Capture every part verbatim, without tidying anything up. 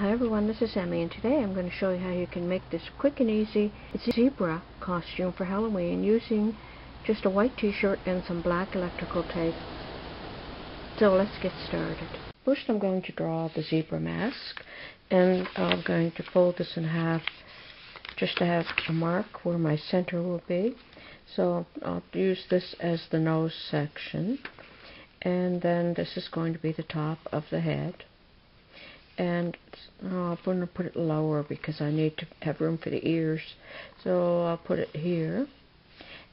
Hi everyone, this is Emmy, and today I'm going to show you how you can make this quick and easy zebra costume for Halloween using just a white t-shirt and some black electrical tape. So let's get started. First I'm going to draw the zebra mask, and I'm going to fold this in half just to have a mark where my center will be. So I'll use this as the nose section, and then this is going to be the top of the head. And I'm going to put it lower because I need to have room for the ears. So I'll put it here.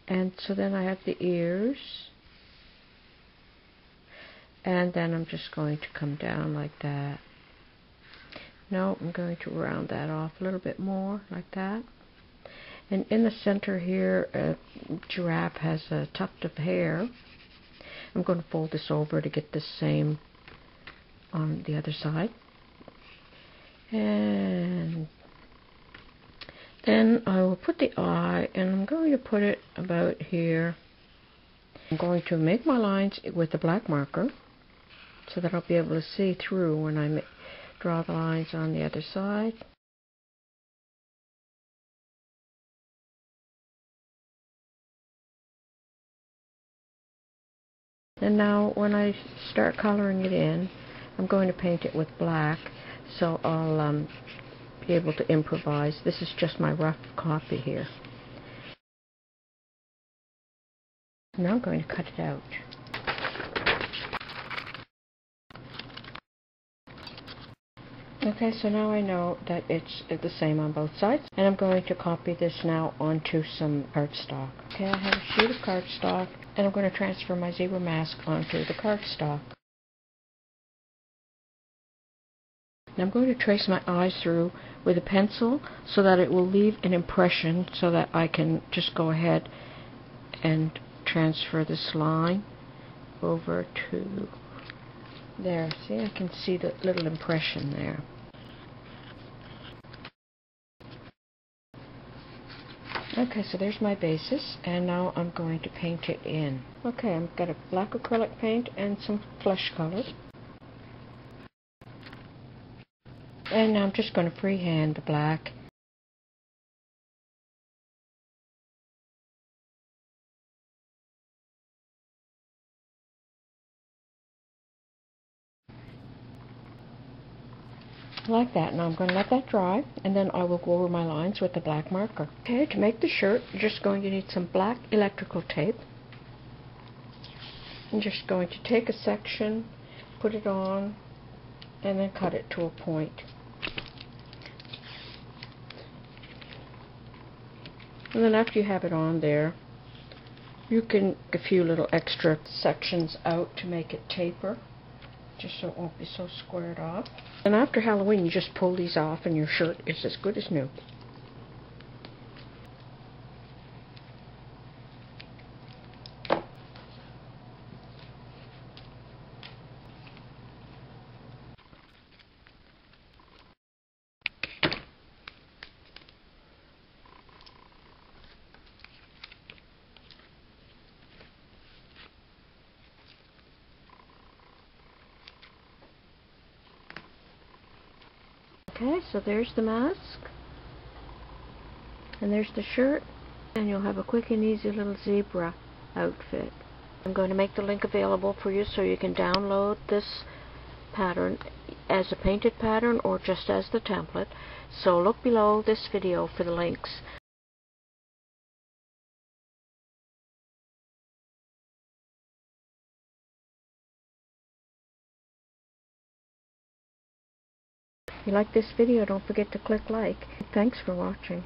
And so then I have the ears. And then I'm just going to come down like that. Now I'm going to round that off a little bit more like that. And in the center here, a giraffe has a tuft of hair. I'm going to fold this over to get the same on the other side. And then I will put the eye, and I'm going to put it about here. I'm going to make my lines with a black marker so that I'll be able to see through when I draw the lines on the other side. And now when I start coloring it in, I'm going to paint it with black. So I'll um, be able to improvise. This is just my rough copy here. Now I'm going to cut it out. Okay, so now I know that it's the same on both sides. And I'm going to copy this now onto some cardstock. Okay, I have a sheet of cardstock, and I'm going to transfer my zebra mask onto the cardstock. And I'm going to trace my eyes through with a pencil so that it will leave an impression so that I can just go ahead and transfer this line over to there. See, I can see the little impression there. Okay, so there's my basis, and now I'm going to paint it in. Okay, I've got a black acrylic paint and some flesh color. And now I'm just going to freehand the black. Like that. Now I'm going to let that dry, and then I will go over my lines with the black marker. Okay, to make the shirt, you're just going to need some black electrical tape. I'm just going to take a section, put it on, and then cut it to a point. And then after you have it on there, you can take a few little extra sections out to make it taper, just so it won't be so squared off. And after Halloween, you just pull these off and your shirt is as good as new. Okay, so there's the mask, and there's the shirt, and you'll have a quick and easy little zebra outfit. I'm going to make the link available for you so you can download this pattern as a painted pattern or just as the template. So look below this video for the links. If you like this video, don't forget to click like. Thanks for watching.